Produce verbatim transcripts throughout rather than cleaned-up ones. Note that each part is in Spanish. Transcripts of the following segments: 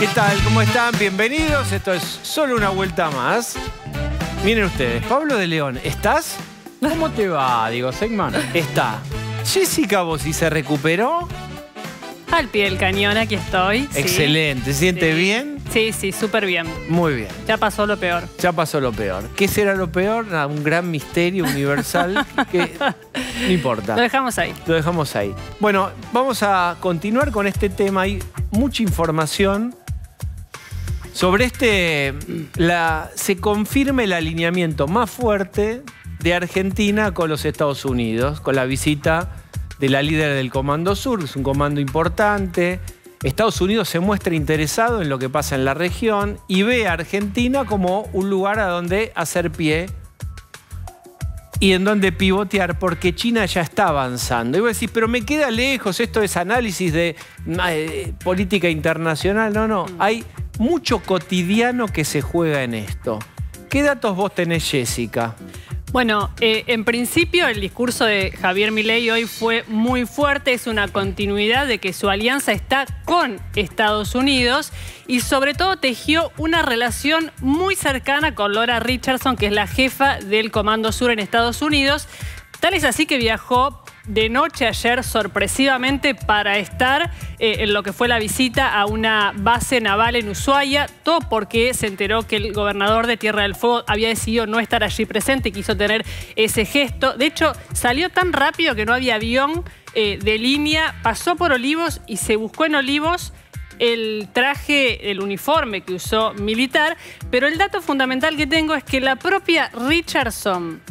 ¿Qué tal? ¿Cómo están? Bienvenidos. Esto es Solo una vuelta más. Miren ustedes, Pablo de León, ¿estás? ¿Cómo te va? Digo, Segman. Está. Jessica Bossi, ¿se recuperó? Al pie del cañón, aquí estoy. Excelente. ¿Se siente bien? Sí, sí, súper bien. Muy bien. Ya pasó lo peor. Ya pasó lo peor. ¿Qué será lo peor? Nada, un gran misterio universal que no importa. Lo dejamos ahí. Lo dejamos ahí. Bueno, vamos a continuar con este tema. Hay mucha información. Sobre este, la, se confirma el alineamiento más fuerte de Argentina con los Estados Unidos, con la visita de la líder del Comando Sur, que es un comando importante. Estados Unidos se muestra interesado en lo que pasa en la región y ve a Argentina como un lugar a donde hacer pie y en donde pivotear, porque China ya está avanzando. Y vos decís, pero me queda lejos, esto es análisis de eh, política internacional. No, no, hay mucho cotidiano que se juega en esto. ¿Qué datos vos tenés, Jessica? Bueno, eh, en principio el discurso de Javier Milei hoy fue muy fuerte, es una continuidad de que su alianza está con Estados Unidos y sobre todo tejió una relación muy cercana con Laura Richardson, que es la jefa del Comando Sur en Estados Unidos. Tal es así que viajó de noche ayer sorpresivamente para estar eh, en lo que fue la visita a una base naval en Ushuaia, todo porque se enteró que el gobernador de Tierra del Fuego había decidido no estar allí presente y quiso tener ese gesto. De hecho, salió tan rápido que no había avión eh, de línea, pasó por Olivos y se buscó en Olivos el traje, el uniforme que usó militar, pero el dato fundamental que tengo es que la propia Richardson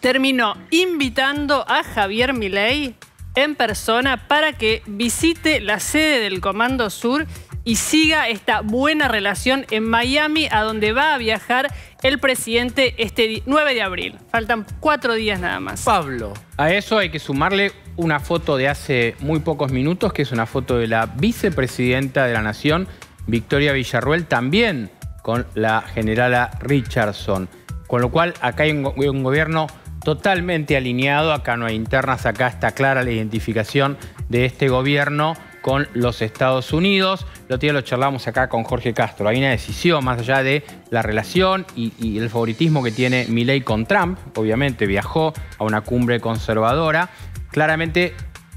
terminó invitando a Javier Milei en persona para que visite la sede del Comando Sur y siga esta buena relación en Miami, a donde va a viajar el presidente este nueve de abril. Faltan cuatro días nada más. Pablo, a eso hay que sumarle una foto de hace muy pocos minutos, que es una foto de la vicepresidenta de la Nación, Victoria Villarruel, también con la generala Richardson. Con lo cual, acá hay un, un gobierno totalmente alineado, acá no hay internas, acá está clara la identificación de este gobierno con los Estados Unidos. El otro día lo charlamos acá con Jorge Castro. Hay una decisión más allá de la relación y, y el favoritismo que tiene Milei con Trump. Obviamente viajó a una cumbre conservadora. Claramente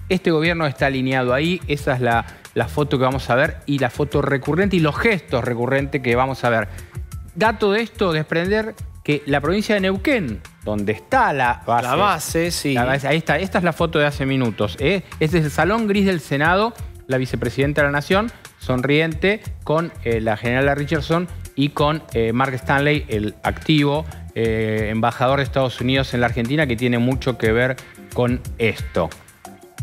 este gobierno está alineado ahí, esa es la, la foto que vamos a ver y la foto recurrente y los gestos recurrentes que vamos a ver. Dato de esto, desprender que la provincia de Neuquén, donde está la base... La base, sí. La base, ahí está, esta es la foto de hace minutos. ¿eh? Este es el Salón Gris del Senado, la vicepresidenta de la Nación, sonriente, con eh, la generala Richardson y con eh, Mark Stanley, el activo eh, embajador de Estados Unidos en la Argentina, que tiene mucho que ver con esto.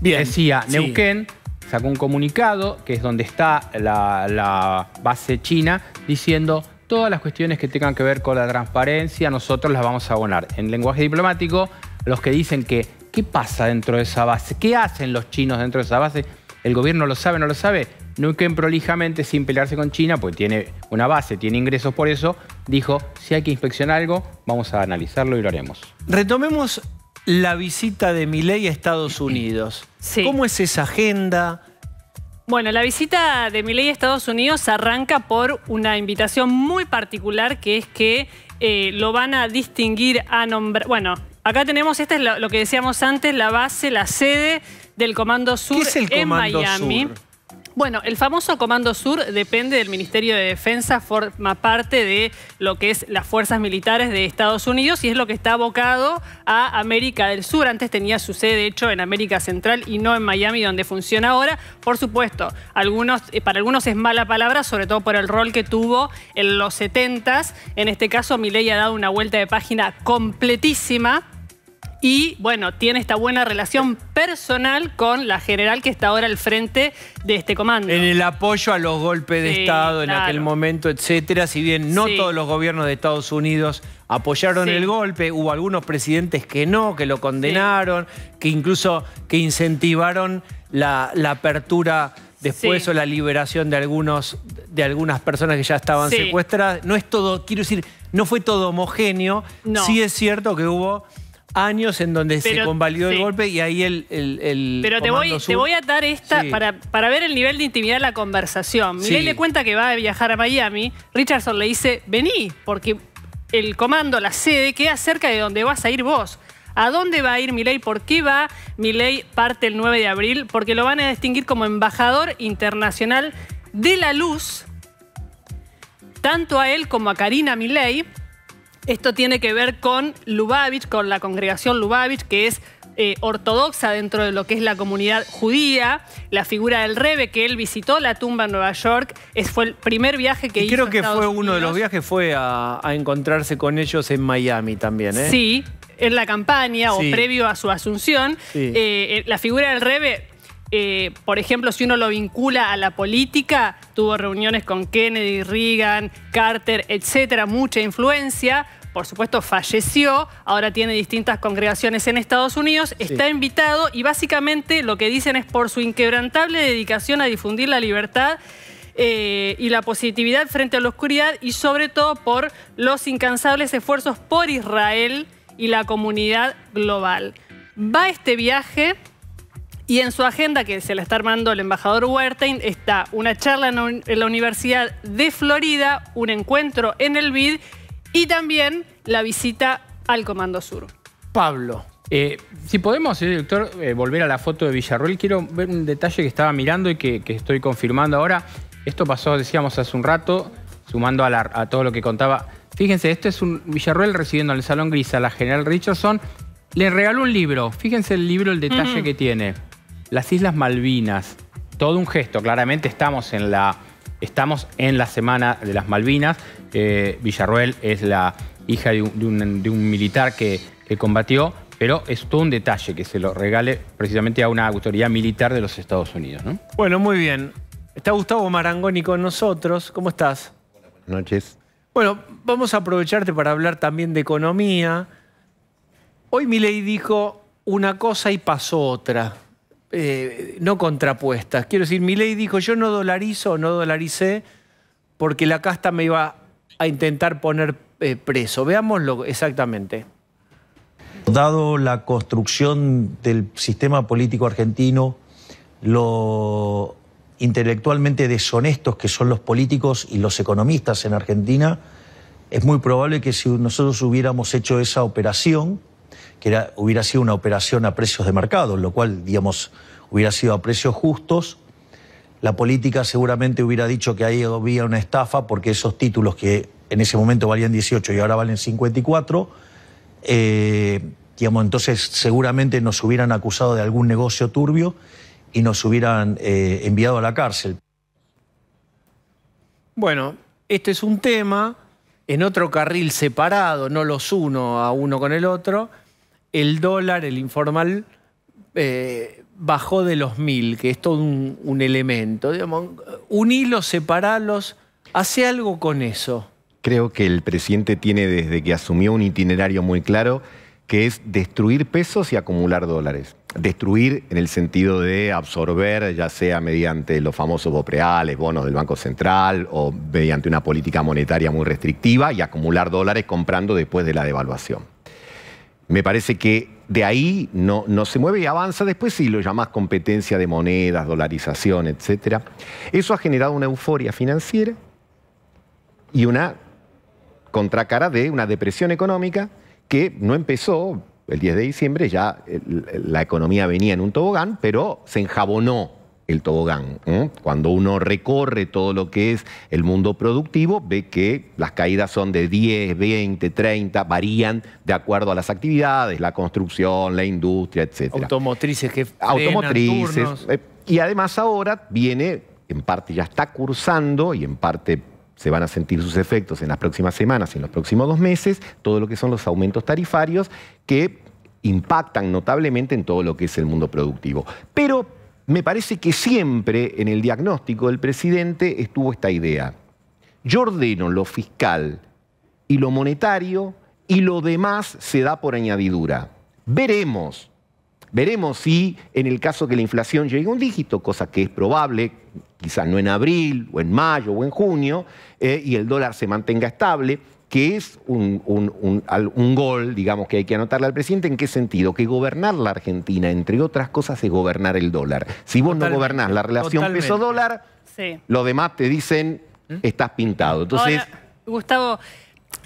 Bien. Decía, sí. Neuquén sacó un comunicado, que es donde está la, la base china, diciendo... Todas las cuestiones que tengan que ver con la transparencia, nosotros las vamos a abonar. En lenguaje diplomático, los que dicen que ¿qué pasa dentro de esa base? ¿Qué hacen los chinos dentro de esa base? ¿El gobierno lo sabe, no lo sabe? Neuquén prolijamente, sin pelearse con China, pues tiene una base, tiene ingresos por eso, dijo, si hay que inspeccionar algo, vamos a analizarlo y lo haremos. Retomemos la visita de Milei a Estados Unidos. Sí. ¿Cómo es esa agenda? Bueno, la visita de Milei a Estados Unidos arranca por una invitación muy particular que es que eh, lo van a distinguir a nombrar... Bueno, acá tenemos, esta es lo, lo que decíamos antes, la base, la sede del Comando Sur. ¿Qué es el Comando en Miami? Sur. Bueno, el famoso Comando Sur depende del Ministerio de Defensa, forma parte de lo que es las fuerzas militares de Estados Unidos y es lo que está abocado a América del Sur. Antes tenía su sede, de hecho, en América Central y no en Miami, donde funciona ahora. Por supuesto, algunos, para algunos es mala palabra, sobre todo por el rol que tuvo en los setentas. En este caso, Milei ha dado una vuelta de página completísima. Y, bueno, tiene esta buena relación personal con la general que está ahora al frente de este comando. En el apoyo a los golpes de sí, Estado en claro. aquel momento, etcétera. Si bien no sí. todos los gobiernos de Estados Unidos apoyaron sí. el golpe, hubo algunos presidentes que no, que lo condenaron, sí. que incluso que incentivaron la, la apertura después sí. o la liberación de, algunos, de algunas personas que ya estaban sí. secuestradas. No es todo, quiero decir, no fue todo homogéneo. No. Sí es cierto que hubo... años en donde pero, se convalidó sí. el golpe y ahí el, el, el Pero te voy, te voy a dar esta sí. para, para ver el nivel de intimidad de la conversación. Milei sí. le cuenta que va a viajar a Miami. Richardson le dice, vení, porque el comando, la sede, queda cerca de donde vas a ir vos. ¿A dónde va a ir Milei? ¿Por qué va Milei? Parte el nueve de abril, porque lo van a distinguir como embajador internacional de la luz, tanto a él como a Karina Milei. Esto tiene que ver con Lubavitch, con la congregación Lubavitch, que es eh, ortodoxa dentro de lo que es la comunidad judía. La figura del Rebe, que él visitó la tumba en Nueva York, es, fue el primer viaje que y hizo creo que Estados fue uno Unidos. De los viajes, fue a, a encontrarse con ellos en Miami también, ¿eh? Sí, en la campaña sí. o previo a su asunción. Sí. Eh, la figura del Rebe, eh, por ejemplo, si uno lo vincula a la política, tuvo reuniones con Kennedy, Reagan, Carter, etcétera, mucha influencia. Por supuesto, falleció, ahora tiene distintas congregaciones en Estados Unidos, sí. está invitado y básicamente lo que dicen es por su inquebrantable dedicación a difundir la libertad eh, y la positividad frente a la oscuridad y sobre todo por los incansables esfuerzos por Israel y la comunidad global. Va este viaje y en su agenda, que se la está armando el embajador Wertheim, está una charla en la Universidad de Florida, un encuentro en el B I D y también la visita al Comando Sur. Pablo. Eh, si podemos, señor director, eh, volver a la foto de Villarroel. Quiero ver un detalle que estaba mirando y que, que estoy confirmando ahora. Esto pasó, decíamos, hace un rato, sumando a, la, a todo lo que contaba. Fíjense, este es un Villarroel recibiendo en el Salón Gris a la general Richardson. Le regaló un libro. Fíjense el libro, el detalle mm. que tiene. Las Islas Malvinas. Todo un gesto. Claramente estamos en la... Estamos en la Semana de las Malvinas. Eh, Villarroel es la hija de un, de un, de un militar que, que combatió, pero es todo un detalle que se lo regale precisamente a una autoridad militar de los Estados Unidos, ¿no? Bueno, muy bien. Está Gustavo Marangoni con nosotros. ¿Cómo estás? Hola, buenas noches. Bueno, vamos a aprovecharte para hablar también de economía. Hoy Milei dijo una cosa y pasó otra. Eh, no contrapuestas. Quiero decir, Milei dijo, yo no dolarizo, no dolaricé, porque la casta me iba a intentar poner eh, preso. Veámoslo exactamente. Dado la construcción del sistema político argentino, lo intelectualmente deshonestos que son los políticos y los economistas en Argentina, es muy probable que si nosotros hubiéramos hecho esa operación, que era, hubiera sido una operación a precios de mercado, lo cual, digamos, hubiera sido a precios justos. La política seguramente hubiera dicho que ahí había una estafa porque esos títulos que en ese momento valían dieciocho y ahora valen cincuenta y cuatro, eh, digamos, entonces seguramente nos hubieran acusado de algún negocio turbio y nos hubieran eh, enviado a la cárcel. Bueno, este es un tema... En otro carril separado, no los uno a uno con el otro, el dólar, el informal, eh, bajó de los mil, que es todo un, un elemento. Digamos, unilos, separalos, hace algo con eso. Creo que el presidente tiene desde que asumió un itinerario muy claro, que es destruir pesos y acumular dólares. Destruir en el sentido de absorber, ya sea mediante los famosos bopreales, bonos del Banco Central o mediante una política monetaria muy restrictiva y acumular dólares comprando después de la devaluación. Me parece que de ahí no, no se mueve y avanza. Después si lo llamás competencia de monedas, dolarización, etcétera. Eso ha generado una euforia financiera y una contracara de una depresión económica que no empezó... El diez de diciembre ya la economía venía en un tobogán, pero se enjabonó el tobogán. ¿Eh? Cuando uno recorre todo lo que es el mundo productivo, ve que las caídas son de diez, veinte, treinta, varían de acuerdo a las actividades, la construcción, la industria, etcétera. Automotrices que frenan, Automotrices. Turnos. Y además ahora viene, en parte ya está cursando y en parte... se van a sentir sus efectos en las próximas semanas y en los próximos dos meses, todo lo que son los aumentos tarifarios que impactan notablemente en todo lo que es el mundo productivo. Pero me parece que siempre en el diagnóstico del presidente estuvo esta idea. Yo ordeno lo fiscal y lo monetario y lo demás se da por añadidura. Veremos. Veremos si en el caso que la inflación llegue a un dígito, cosa que es probable, quizás no en abril, o en mayo, o en junio, eh, y el dólar se mantenga estable, que es un, un, un, un gol, digamos, que hay que anotarle al presidente. ¿En qué sentido? Que gobernar la Argentina, entre otras cosas, es gobernar el dólar. Si vos totalmente, no gobernás la relación peso-dólar, sí, los demás te dicen, estás pintado. Entonces, ahora, Gustavo,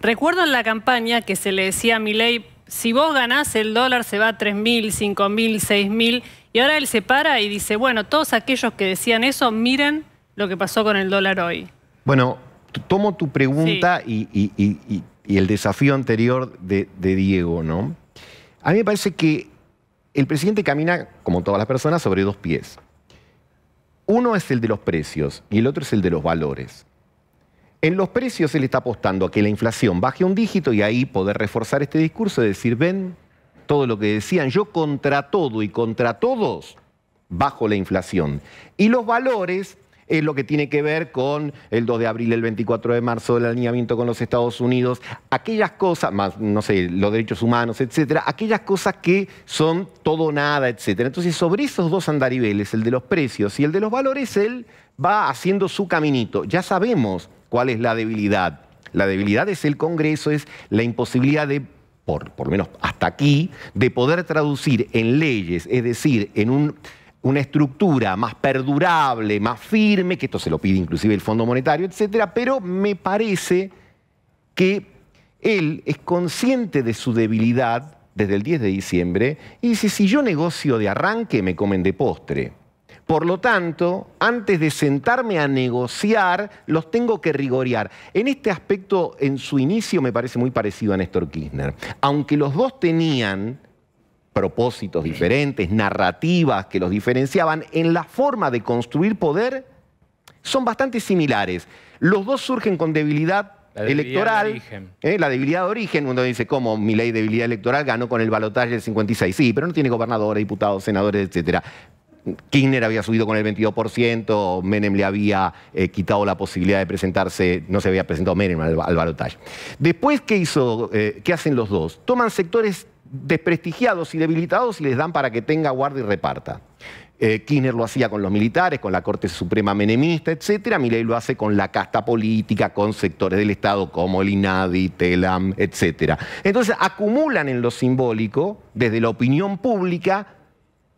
recuerdo en la campaña que se le decía a Milei, si vos ganás el dólar se va a tres mil, cinco mil, seis mil, y ahora él se para y dice, bueno, todos aquellos que decían eso, miren lo que pasó con el dólar hoy. Bueno, tomo tu pregunta, sí, y, y, y, y el desafío anterior de, de Diego, ¿no? A mí me parece que el presidente camina, como todas las personas, sobre dos pies. Uno es el de los precios y el otro es el de los valores. En los precios él está apostando a que la inflación baje un dígito y ahí poder reforzar este discurso de decir, ven, todo lo que decían, yo contra todo y contra todos bajo la inflación. Y los valores es lo que tiene que ver con el dos de abril, el veinticuatro de marzo, el alineamiento con los Estados Unidos, aquellas cosas, más, no sé, los derechos humanos, etcétera, aquellas cosas que son todo nada, etcétera. Entonces, sobre esos dos andariveles, el de los precios y el de los valores, él va haciendo su caminito. Ya sabemos cuál es la debilidad. La debilidad es el Congreso, es la imposibilidad de, por lo menos hasta aquí, de poder traducir en leyes, es decir, en un... una estructura más perdurable, más firme, que esto se lo pide inclusive el Fondo Monetario, etcétera, pero me parece que él es consciente de su debilidad desde el diez de diciembre y dice, si yo negocio de arranque, me comen de postre. Por lo tanto, antes de sentarme a negociar, los tengo que rigorear. En este aspecto, en su inicio, me parece muy parecido a Néstor Kirchner. Aunque los dos tenían propósitos diferentes, narrativas que los diferenciaban, en la forma de construir poder son bastante similares. Los dos surgen con debilidad, la debilidad electoral, de origen. ¿Eh? La debilidad de origen, uno dice, ¿cómo? Milei, debilidad electoral, ganó con el balotaje del cincuenta y seis, sí, pero no tiene gobernadores, diputados, senadores, etcétera. Kirchner había subido con el veintidós por ciento, Menem le había eh, quitado la posibilidad de presentarse, no se había presentado Menem al, al balotaje. Después, ¿qué hizo? Eh, ¿qué hacen los dos? Toman sectores desprestigiados y debilitados y les dan para que tenga guarda y reparta. Eh, Kirchner lo hacía con los militares, con la Corte Suprema menemista, etcétera. Milei lo hace con la casta política, con sectores del Estado como el INADI, TELAM, etcétera. Entonces acumulan en lo simbólico, desde la opinión pública,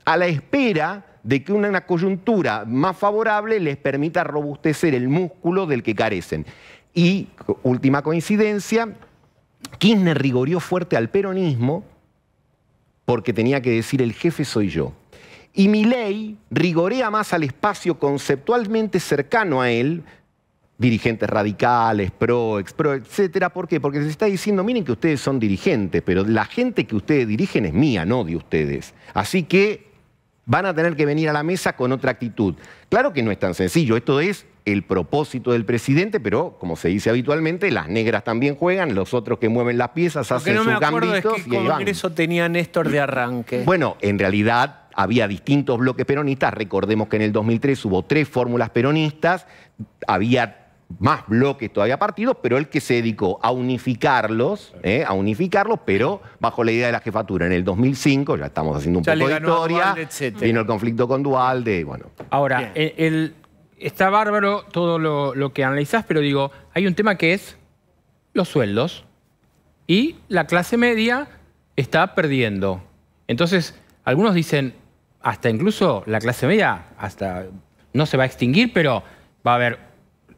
a la espera de que una coyuntura más favorable les permita robustecer el músculo del que carecen. Y, última coincidencia, Kirchner rigoreó fuerte al peronismo porque tenía que decir el jefe soy yo. Y Milei rigorea más al espacio conceptualmente cercano a él, dirigentes radicales, pro, ex pro, etcétera. ¿Por qué? Porque se está diciendo, miren que ustedes son dirigentes, pero la gente que ustedes dirigen es mía, no de ustedes. Así que van a tener que venir a la mesa con otra actitud. Claro que no es tan sencillo, esto es el propósito del presidente, pero, como se dice habitualmente, las negras también juegan, los otros que mueven las piezas hacen sus gambitos y ahí van. Lo que no me acuerdo es que el Congreso tenía Néstor de arranque. Bueno, en realidad había distintos bloques peronistas. Recordemos que en el dos mil tres hubo tres fórmulas peronistas, había más bloques todavía partidos, pero el que se dedicó a unificarlos, eh, a unificarlos, pero bajo la idea de la jefatura. En el dos mil cinco, ya estamos haciendo un ya poco de historia, Dualde, vino el conflicto con Dualde, bueno. Ahora, el, el, está bárbaro todo lo, lo que analizás, pero digo, hay un tema que es los sueldos y la clase media está perdiendo. Entonces, algunos dicen, hasta incluso la clase media, hasta no se va a extinguir, pero va a haber...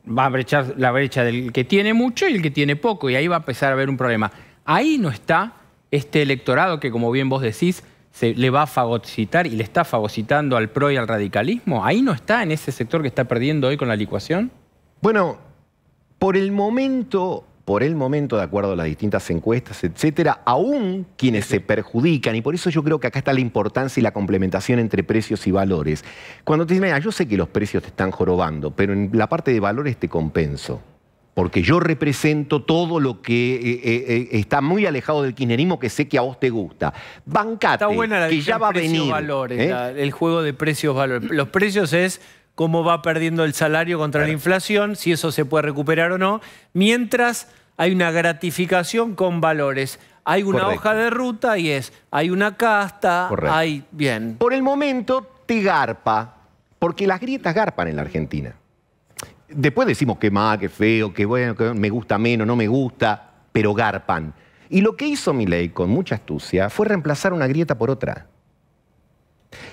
va a brechar la brecha del que tiene mucho y el que tiene poco, y ahí va a empezar a haber un problema. Ahí no está este electorado que, como bien vos decís, se le va a fagocitar y le está fagocitando al PRO y al radicalismo. Ahí no está en ese sector que está perdiendo hoy con la licuación. Bueno, por el momento, por el momento, de acuerdo a las distintas encuestas, etcétera, aún quienes se perjudican, y por eso yo creo que acá está la importancia y la complementación entre precios y valores. Cuando te dicen, mira, yo sé que los precios te están jorobando, pero en la parte de valores te compenso, porque yo represento todo lo que eh, eh, está muy alejado del kirchnerismo, que sé que a vos te gusta. Bancate, está buena la que ya va a venir. Valores, ¿eh? la, el juego de precios-valores. Los precios es cómo va perdiendo el salario contra claro. la inflación, si eso se puede recuperar o no, mientras hay una gratificación con valores. Hay una Correcto. hoja de ruta y es, hay una casta, Correcto. hay... Bien. Por el momento te garpa, porque las grietas garpan en la Argentina. Después decimos que mal, que feo, que bueno, que me gusta menos, no me gusta. pero garpan. Y lo que hizo Milei con mucha astucia fue reemplazar una grieta por otra.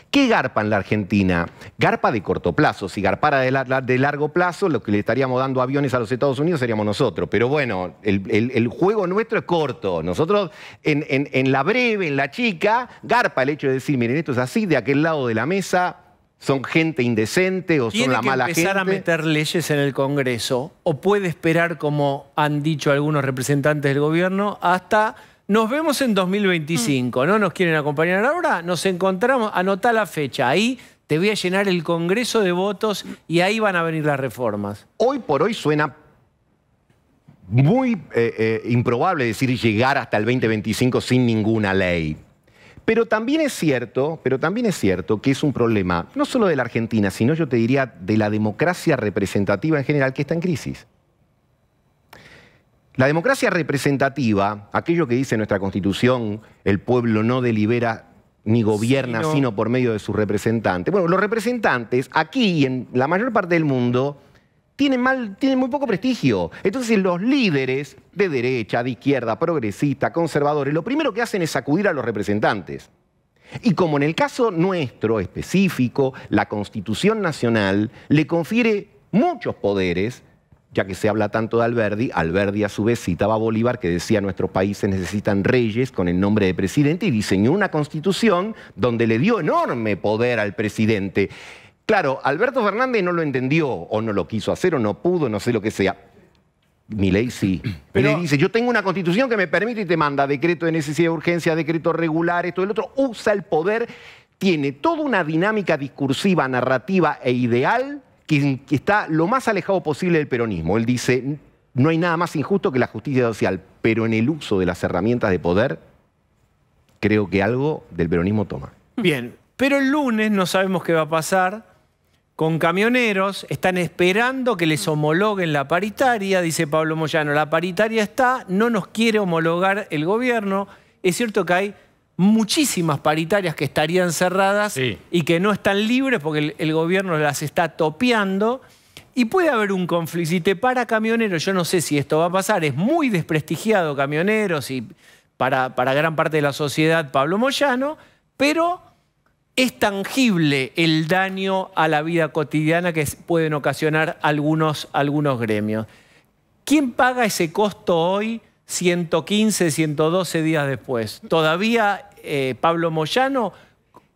¿Qué garpa en la Argentina? Garpa de corto plazo. Si garpara de, la, de largo plazo, lo que le estaríamos dando aviones a los Estados Unidos seríamos nosotros. Pero bueno, el, el, el juego nuestro es corto. Nosotros, en, en, en la breve, en la chica, garpa el hecho de decir, miren, esto es así, de aquel lado de la mesa son gente indecente o son la mala gente. ¿Tiene que empezar a meter leyes en el Congreso? ¿O puede esperar, como han dicho algunos representantes del gobierno, hasta... Nos vemos en dos mil veinticinco, ¿no? ¿Nos quieren acompañar ahora? Nos encontramos, anotá la fecha, ahí te voy a llenar el Congreso de votos y ahí van a venir las reformas. Hoy por hoy suena muy eh, eh, improbable decir llegar hasta el veinte veinticinco sin ninguna ley. Pero también es cierto, pero también es cierto que es un problema, no solo de la Argentina, sino yo te diría de la democracia representativa en general, que está en crisis. La democracia representativa, aquello que dice nuestra Constitución, el pueblo no delibera ni gobierna, sí, no. sino por medio de sus representantes. Bueno, los representantes aquí y en la mayor parte del mundo tienen, mal, tienen muy poco prestigio. Entonces los líderes de derecha, de izquierda, progresistas, conservadores, lo primero que hacen es sacudir a los representantes. Y como en el caso nuestro específico, la Constitución Nacional le confiere muchos poderes, ya que se habla tanto de Alberdi, Alberdi a su vez citaba a Bolívar, que decía nuestros países necesitan reyes con el nombre de presidente, y diseñó una constitución donde le dio enorme poder al presidente. Claro, Alberto Fernández no lo entendió, o no lo quiso hacer, o no pudo, no sé lo que sea. Milei sí. Pero él dice, yo tengo una constitución que me permite y te manda decreto de necesidad de urgencia, decreto regular, esto y el otro, usa el poder, tiene toda una dinámica discursiva, narrativa e ideal, que está lo más alejado posible del peronismo. Él dice, no hay nada más injusto que la justicia social, pero en el uso de las herramientas de poder, creo que algo del peronismo toma. Bien, pero el lunes no sabemos qué va a pasar con camioneros, están esperando que les homologuen la paritaria, dice Pablo Moyano, la paritaria está, no nos quiere homologar el gobierno. Es cierto que hay muchísimas paritarias que estarían cerradas, sí, y que no están libres porque el, el gobierno las está topeando y puede haber un conflicto. Si te para camioneros, yo no sé si esto va a pasar, es muy desprestigiado camioneros y para, para gran parte de la sociedad Pablo Moyano, pero es tangible el daño a la vida cotidiana que pueden ocasionar algunos, algunos gremios. ¿Quién paga ese costo hoy? ciento quince, ciento doce días después. ¿Todavía eh, Pablo Moyano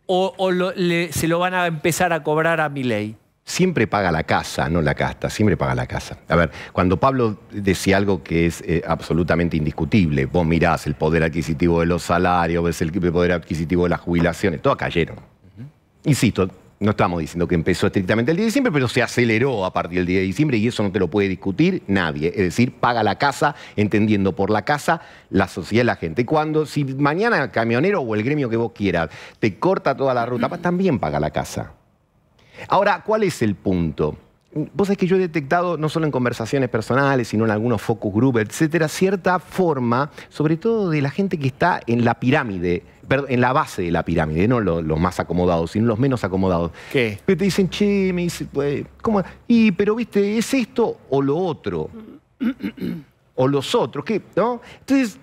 o, o lo, le, se lo van a empezar a cobrar a Milei? Siempre paga la casa, no la casta, siempre paga la casa. A ver, cuando Pablo decía algo que es eh, absolutamente indiscutible, vos mirás el poder adquisitivo de los salarios, ves el poder adquisitivo de las jubilaciones, todo cayeron. Uh-huh. Insisto, no estamos diciendo que empezó estrictamente el diez de diciembre, pero se aceleró a partir del diez de diciembre y eso no te lo puede discutir nadie. Es decir, paga la casa, entendiendo por la casa la sociedad y la gente. Cuando, si mañana el camionero o el gremio que vos quieras te corta toda la ruta, también paga la casa. Ahora, ¿cuál es el punto? Vos sabés que yo he detectado, no solo en conversaciones personales, sino en algunos focus group, etcétera, cierta forma, sobre todo de la gente que está en la pirámide, perdón, en la base de la pirámide, no los, los más acomodados, sino los menos acomodados. ¿Qué? Pero te dicen, che, me dice, pues, ¿cómo? Y, pero, viste, ¿es esto o lo otro? ¿O los otros? ¿Qué? ¿No? Entonces,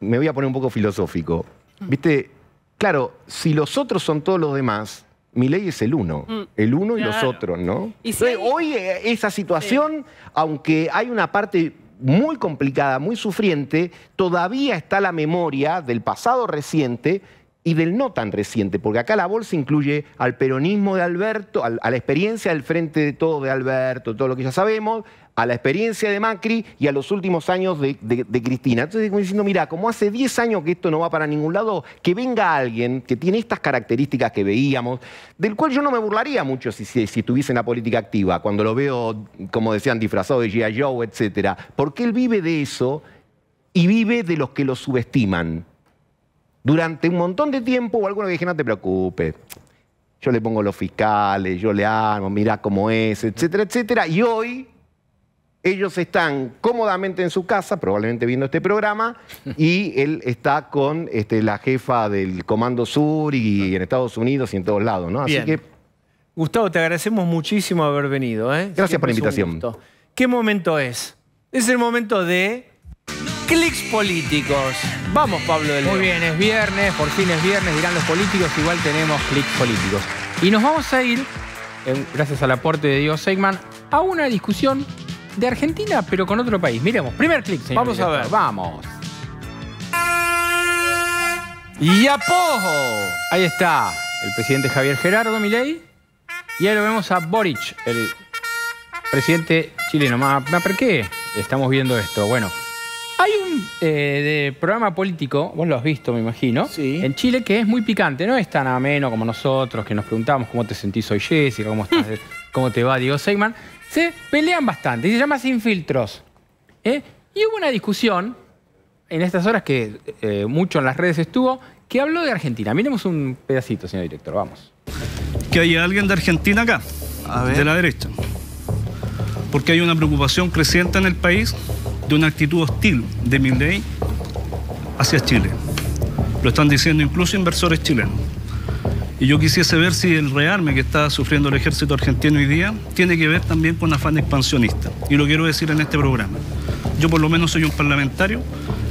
me voy a poner un poco filosófico. ¿Viste? Claro, si los otros son todos los demás... Milei es el uno, mm. el uno claro. y los otros, ¿no? ¿Y si hay... Hoy esa situación, sí. aunque hay una parte muy complicada, muy sufriente, todavía está la memoria del pasado reciente y del no tan reciente, porque acá la bolsa incluye al peronismo de Alberto, al, a la experiencia del Frente de Todos de Alberto, todo lo que ya sabemos, a la experiencia de Macri y a los últimos años de, de, de Cristina. Entonces, como diciendo, mirá, como hace diez años que esto no va para ningún lado, que venga alguien que tiene estas características que veíamos, del cual yo no me burlaría mucho si, si, si estuviese en la política activa, cuando lo veo, como decían, disfrazado de G I Joe, etcétera. Porque él vive de eso y vive de los que lo subestiman. Durante un montón de tiempo, o alguno que dije, no te preocupes, yo le pongo los fiscales, yo le armo, mirá cómo es, etcétera, etcétera. Y hoy, ellos están cómodamente en su casa, probablemente viendo este programa, y él está con este, la jefa del Comando Sur y en Estados Unidos y en todos lados, ¿no? Así Bien. que... Gustavo, te agradecemos muchísimo haber venido, ¿eh? Gracias Siempre por la invitación. ¿Qué momento es? Es el momento de... clics políticos. Vamos, Pablo de Leo. Muy bien, es viernes, por fin es viernes, dirán los políticos, igual tenemos clics políticos. Y nos vamos a ir, gracias al aporte de Diego Seigman, a una discusión de Argentina, pero con otro país. Miremos, primer clic, señor. Vamos a ver, vamos. ¡Yapojo! Ahí está el presidente Javier Gerardo Milei. Y ahí lo vemos a Boric, el presidente chileno. ¿Por qué estamos viendo esto? Bueno, hay un eh, de programa político, vos lo has visto, me imagino, sí, en Chile, que es muy picante. No es tan ameno como nosotros, que nos preguntamos cómo te sentís hoy, Jessica, cómo, estás, mm. cómo te va Diego Seigman. Se pelean bastante y se llama Sin Filtros. ¿Eh? Y hubo una discusión en estas horas que eh, mucho en las redes estuvo, que habló de Argentina. Miremos un pedacito, señor director, vamos. Que hay alguien de Argentina acá, a ver, de la derecha. Porque hay una preocupación creciente en el país de una actitud hostil de Milei hacia Chile. Lo están diciendo incluso inversores chilenos. Y yo quisiese ver si el rearme que está sufriendo el ejército argentino hoy día tiene que ver también con afán expansionista. Y lo quiero decir en este programa. Yo por lo menos soy un parlamentario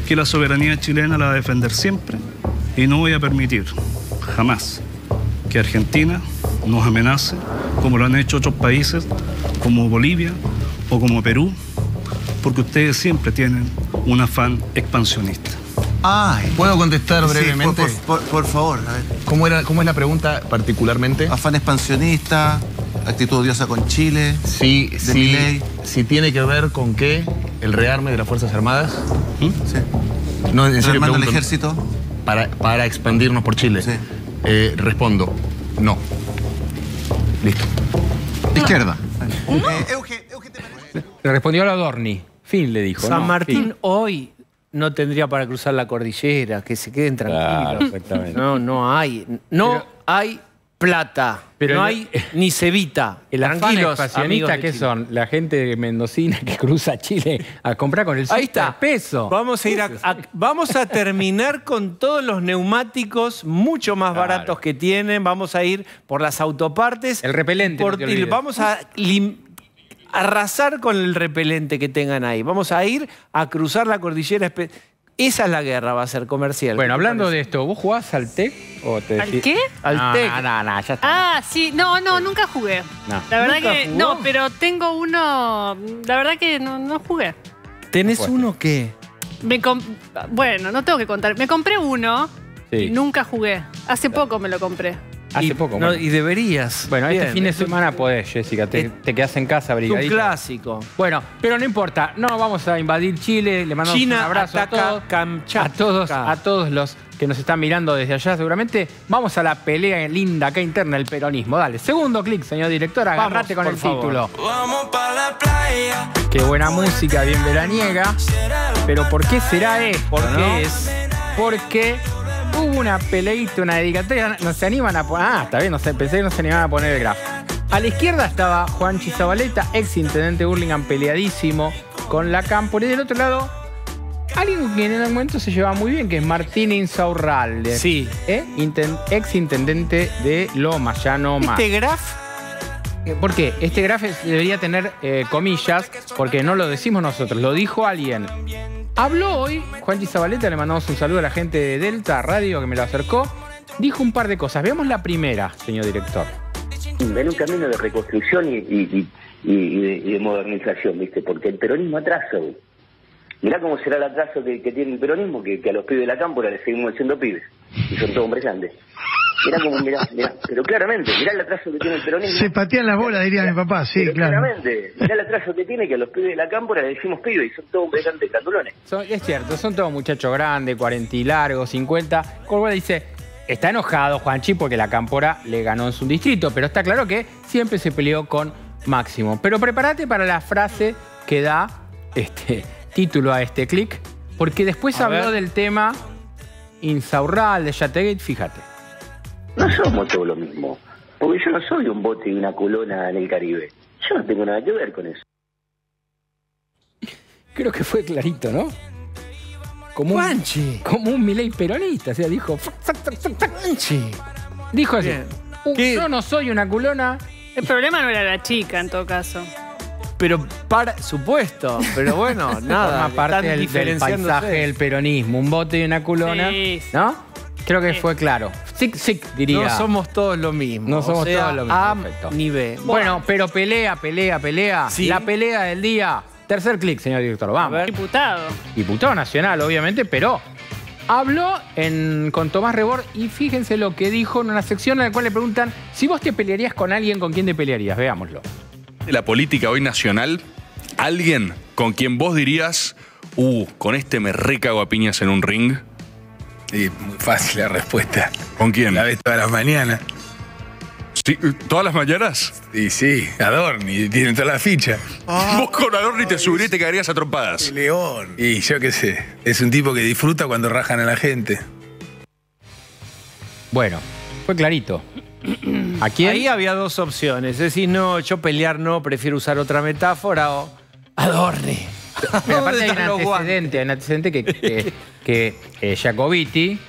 que la soberanía chilena la va a defender siempre y no voy a permitir jamás que Argentina nos amenace como lo han hecho otros países como Bolivia o como Perú, porque ustedes siempre tienen un afán expansionista. Ah, ¿puedo contestar brevemente? Sí, por, por, por favor. A ver. ¿Cómo, era, ¿Cómo es la pregunta particularmente? Afán expansionista, actitud odiosa con Chile. Sí, de sí. Milei. Si tiene que ver con qué, el rearme de las Fuerzas Armadas. ¿Mm? Sí. No, en serio, pregunto, el ejército. Para, para expandirnos por Chile. Sí. Eh, respondo, no. Listo. No. Izquierda. No. Eh, Euge, Euge te parece. Le respondió a la Adorni. Fin, le dijo. San no, Martín fin. Hoy no tendría para cruzar la cordillera, que se queden tranquilos. Claro, no, no hay, no pero, hay plata, pero no el, hay ni cevita. El tranquilos, amigos ¿qué son? La gente mendocina que cruza Chile a comprar con el ahí está. Peso. Vamos a ir a, a, vamos a terminar con todos los neumáticos mucho más claro. baratos que tienen. Vamos a ir por las autopartes. El repelente. Por, no te vamos a limpiar. Arrasar con el repelente que tengan ahí. Vamos a ir a cruzar la cordillera. Esa es la guerra, va a ser comercial. Bueno, hablando de esto, ¿vos jugás al TEC? O te ¿Al qué? Al no, TEC. No, no, no, ya está. Ah, sí. No, no, nunca jugué. No. La verdad que jugó? No, pero tengo uno... La verdad que no, no jugué. ¿Tenés ¿Puedes? uno qué? Me comp... Bueno, no tengo que contar. Me compré uno sí. y nunca jugué. Hace claro. poco me lo compré. Hace y, poco, bueno. no, y deberías. Bueno, bien, este fin de semana podés, Jessica. Te, te quedás en casa brigadita. Un clásico. Bueno, pero no importa. No vamos a invadir Chile. Le mandamos China un abrazo a todos, a todos. A todos los que nos están mirando desde allá seguramente. Vamos a la pelea linda acá interna del peronismo. Dale, segundo clic, señor director. Agarrate con el favor. Título. Vamos pa la playa. Qué buena música, bien veraniega. Pero ¿por qué será esto? ¿Por qué no? es? Porque... Hubo una peleita, una dedicatoria, no se animan a poner... Ah, está bien, no sé, pensé que no se animaban a poner el graf. A la izquierda estaba Juanchi Zabaleta, ex intendente de Burlingame, peleadísimo con la Cámpora. Y del otro lado, alguien que en el momento se llevaba muy bien, que es Martín Insaurralde. Sí. ¿Eh? Inten ex intendente de Lomas, ya no más. ¿Este graf? ¿Por qué? Este graf debería tener eh, comillas, porque no lo decimos nosotros, lo dijo alguien. Habló hoy Juanchi Zabaleta, le mandamos un saludo a la gente de Delta Radio que me lo acercó. Dijo un par de cosas. Veamos la primera, señor director. En un camino de reconstrucción y, y, y, y de modernización, ¿viste? Porque el peronismo atraso. Mirá cómo será el atraso que, que tiene el peronismo, que, que a los pibes de la Cámpora le seguimos diciendo pibes. Y son todos hombres grandes. Mirá cómo, mirá, mirá. Pero claramente, mirá el atraso que tiene el peronismo. Se patean las bolas, diría mirá, mi papá, sí, claro. Claramente, mirá el atraso que tiene, que a los pibes de la Cámpora le decimos pibes y son todos pedantes candulones. Es cierto, son todos muchachos grandes, cuarenta y largos, cincuenta. Corbola dice, está enojado Juanchi porque la Cámpora le ganó en su distrito, pero está claro que siempre se peleó con Máximo. Pero prepárate para la frase que da este título a este clic, porque después a habló ver. del tema Insaurralde, Yateguet, fíjate. No somos todos lo mismo, porque yo no soy un bote y una culona en el Caribe. Yo no tengo nada que ver con eso. Creo que fue clarito, ¿no? Como un, como un Milei peronista, o sea, dijo... ¡Juanchi! Dijo así, yo no soy una culona... El problema no era la chica, en todo caso. Pero para, supuesto, pero bueno, nada. Forma parte del, del paisaje del peronismo, un bote y una culona, sí, sí. ¿No? Creo que sí. Fue claro. Sic, sic, diría. No somos todos lo mismo. No somos o sea, todos lo mismo. A perfecto. Ni B. Bueno, bueno, pero pelea, pelea, pelea. Sí. La pelea del día. Tercer clic, señor director. Vamos. Diputado. Diputado nacional, obviamente, pero habló en, con Tomás Rebord y fíjense lo que dijo en una sección en la cual le preguntan si vos te pelearías con alguien, ¿con quién te pelearías? Veámoslo. La política hoy nacional, alguien con quien vos dirías, uh, con este me recago a piñas en un ring. Sí, muy fácil la respuesta. ¿Con quién? La ves todas las mañanas. Sí, ¿todas las mañanas? Sí, sí, Adorni, tienen toda la ficha. Oh, vos con Adorni oh, te subirías y te caerías a trompadas. León. Y yo qué sé, es un tipo que disfruta cuando rajan a la gente. Bueno, fue clarito. Aquí ahí había dos opciones. Decís, no, yo pelear no, prefiero usar otra metáfora o Adorni. Pero aparte hay un antecedente, hay un antecedente que, que, que eh, Giacobiti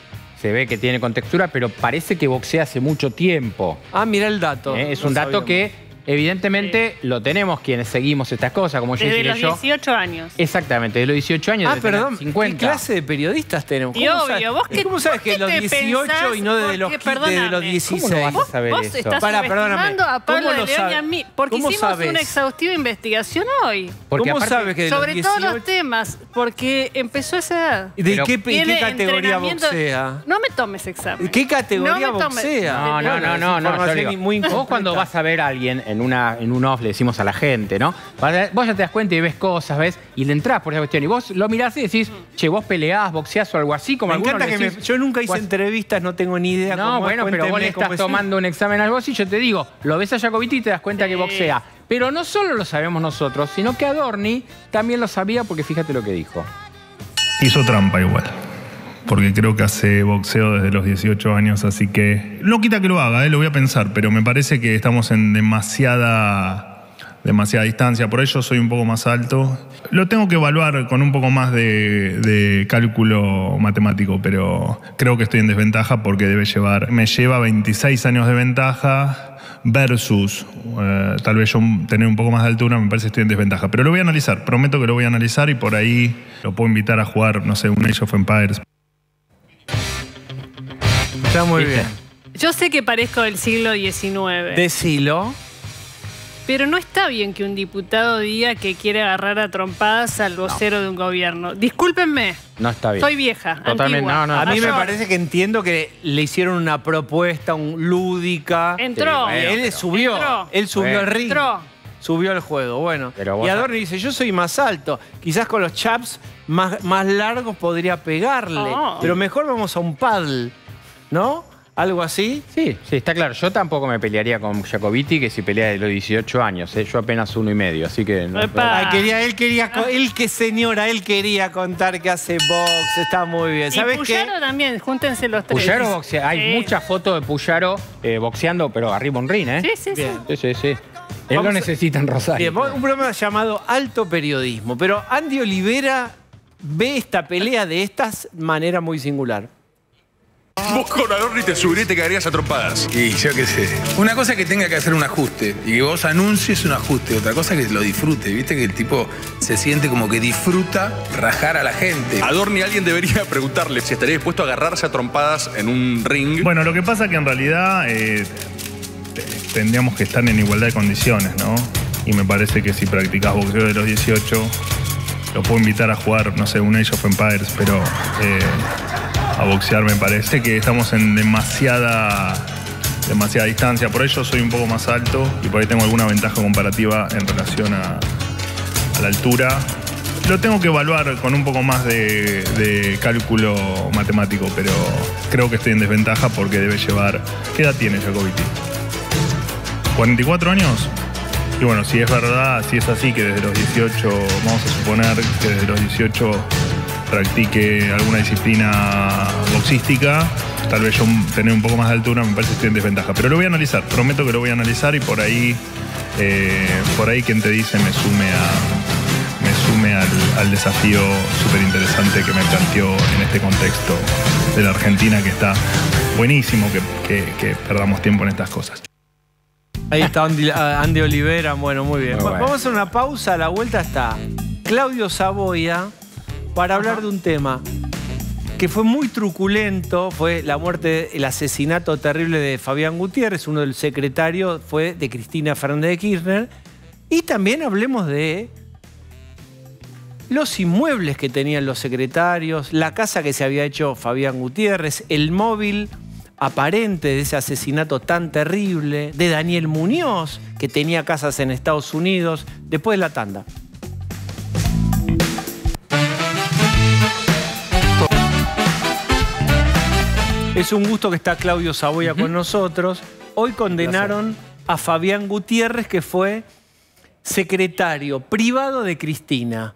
se ve que tiene contextura, pero parece que boxea hace mucho tiempo. Ah, mirá el dato. ¿Eh? Es no un dato sabíamos. Que evidentemente eh. lo tenemos quienes seguimos estas cosas. Como desde yo los yo. dieciocho años. Exactamente, desde los dieciocho años. Ah, perdón, cincuenta. ¿Qué clase de periodistas tenemos? ¿Cómo y obvio, sabes, vos que, ¿cómo sabes que los dieciocho y no desde los, desde los dieciséis? ¿Cómo no vas a saber vos, eso? Vos estás Para, investigando a Pablo de León y a mí, porque hicimos sabes? una exhaustiva investigación hoy. Porque ¿Cómo aparte, sabes que de Sobre dieciocho... todos los temas, porque empezó esa edad. ¿De Pero, qué, qué categoría boxea? No me tomes examen. ¿Qué categoría no boxea? No, no, no, no, no. Vos cuando vas a ver a alguien en una en un off, le decimos a la gente, ¿no? Vos ya te das cuenta y ves cosas, ¿ves? Y le entrás por esa cuestión. Y vos lo mirás y decís, che, vos peleás, boxeás o algo así. Como me encanta que decís, me, yo nunca hice ¿cuál? entrevistas, no tengo ni idea. No, cómo bueno, pero vos le estás es tomando un examen algo así. Yo te digo, lo ves a Giacobiti y te das cuenta sí. que boxea. Pero no solo lo sabemos nosotros, sino que Adorni también lo sabía porque fíjate lo que dijo. Hizo trampa igual. Porque creo que hace boxeo desde los dieciocho años, así que no quita que lo haga, ¿eh? Lo voy a pensar, pero me parece que estamos en demasiada, demasiada distancia. Por ello soy un poco más alto. Lo tengo que evaluar con un poco más de, de cálculo matemático, pero creo que estoy en desventaja porque debe llevar, me lleva veintiséis años de ventaja. Versus, eh, tal vez yo tener un poco más de altura, me parece que estoy en desventaja. Pero lo voy a analizar, prometo que lo voy a analizar y por ahí lo puedo invitar a jugar, no sé, un Age of Empires. Está muy ¿Viste? bien. Yo sé que parezco del siglo diecinueve. Decilo. Pero no está bien que un diputado diga que quiere agarrar a trompadas al vocero no. de un gobierno. Discúlpenme. No está bien. Soy vieja, Totalmente, no, no, A mí no. me parece que entiendo que le hicieron una propuesta un lúdica. Entró. Sí, bueno, él pero, subió. Entró. Él subió bueno. al ring. Entró. Subió al juego, bueno. Y Adorni dice, yo soy más alto. Quizás con los chaps más, más largos podría pegarle. Oh. Pero mejor vamos a un paddle, ¿no? ¿Algo así? Sí, sí, está claro. Yo tampoco me pelearía con Giacobiti, que si pelea de los dieciocho años. ¿eh? Yo apenas uno y medio, así que... No, Ay, quería, él quería... Él que señora, él quería contar que hace box. Está muy bien. ¿Sabes y Puyaro qué? también, júntense los tres. Puyaro boxea. Hay eh. muchas fotos de Puyaro eh, boxeando, pero arriba un ring, ¿eh? Sí, sí, bien. sí. Sí, sí, sí. Él Vamos lo necesita en Rosario. Bien, un programa llamado Alto Periodismo. Pero Andy Olivera ve esta pelea de esta manera muy singular. Vos con Adorni te subirías y te caerías a trompadas. Y yo qué sé. Una cosa es que tenga que hacer un ajuste y que vos anuncies un ajuste. Otra cosa es que lo disfrute. Viste que el tipo se siente como que disfruta rajar a la gente. Adorni, alguien debería preguntarle si estaría dispuesto a agarrarse a trompadas en un ring. Bueno, lo que pasa es que en realidad eh, tendríamos que estar en igualdad de condiciones, ¿no? Y me parece que si practicás boxeo de los dieciocho, lo puedo invitar a jugar, no sé, un Age of Empires, pero... Eh, a boxear me parece que estamos en demasiada, demasiada distancia. Por ello soy un poco más alto y por ahí tengo alguna ventaja comparativa en relación a, a la altura. Lo tengo que evaluar con un poco más de, de cálculo matemático, pero creo que estoy en desventaja porque debe llevar... ¿Qué edad tiene Giacobiti? ¿cuarenta y cuatro años? Y bueno, si es verdad, si es así que desde los dieciocho, vamos a suponer que desde los dieciocho... practique alguna disciplina boxística, tal vez yo tener un poco más de altura me parece que estoy en desventaja. Pero lo voy a analizar, prometo que lo voy a analizar y por ahí, eh, por ahí quien te dice me sume a, me sume al, al desafío súper interesante que me planteó en este contexto de la Argentina que está buenísimo que, que, que perdamos tiempo en estas cosas. Ahí está Andy, Andy Olivera. Bueno, muy bien. Muy bueno. Vamos a hacer una pausa. A la vuelta está Claudio Savoia para hablar Ajá. de un tema que fue muy truculento. Fue la muerte, el asesinato terrible de Fabián Gutiérrez, uno del secretario, fue de Cristina Fernández de Kirchner. Y también hablemos de los inmuebles que tenían los secretarios, la casa que se había hecho Fabián Gutiérrez, el móvil aparente de ese asesinato tan terrible, de Daniel Muñoz, que tenía casas en Estados Unidos, después de la tanda. Es un gusto que está Claudio Savoia uh-huh. con nosotros. Hoy condenaron Gracias. a Fabián Gutiérrez, que fue secretario privado de Cristina.